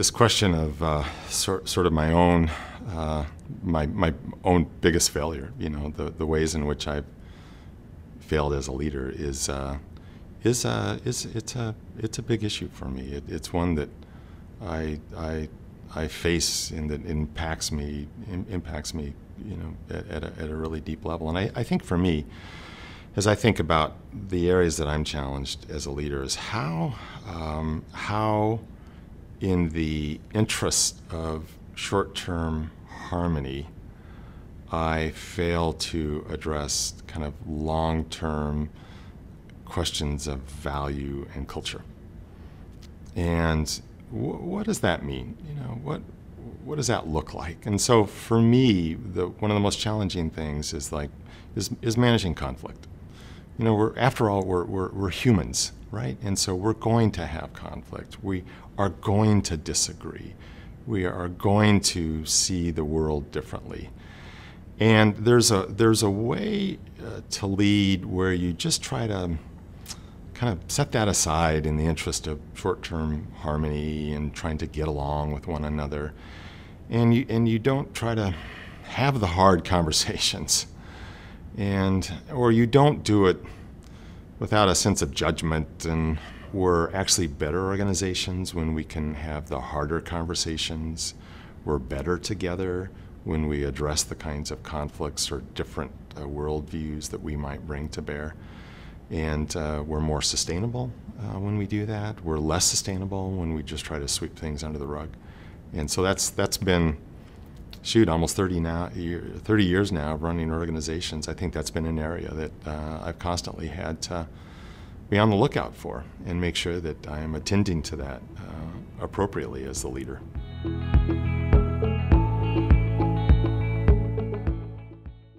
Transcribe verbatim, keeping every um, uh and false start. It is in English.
This question of uh, sort, sort of my own, uh, my, my own biggest failure, you know, the, the ways in which I've failed as a leader is, uh, is, uh, is it's, a, it's a big issue for me. It, it's one that I, I, I face and that impacts me, in, impacts me, you know, at, at, a, at a really deep level. And I, I think for me, as I think about the areas that I'm challenged as a leader is how, um, how in the interest of short-term harmony, I fail to address kind of long-term questions of value and culture. And wh what does that mean? You know, what, what does that look like? And so for me, the, one of the most challenging things is like, is, is managing conflict. You know, we're, after all, we're, we're, we're humans, right? And so we're going to have conflict. We are going to disagree. We are going to see the world differently. And there's a, there's a way uh, to lead where you just try to kind of set that aside in the interest of short-term harmony and trying to get along with one another. And you, and you don't try to have the hard conversations. And, or you don't do it without a sense of judgment, and we're actually better organizations when we can have the harder conversations. We're better together when we address the kinds of conflicts or different uh, worldviews that we might bring to bear. And uh, we're more sustainable uh, when we do that. We're less sustainable when we just try to sweep things under the rug. And so that's, that's been, shoot, almost thirty, now, thirty years now of running organizations. I think that's been an area that uh, I've constantly had to be on the lookout for and make sure that I am attending to that uh, appropriately as the leader.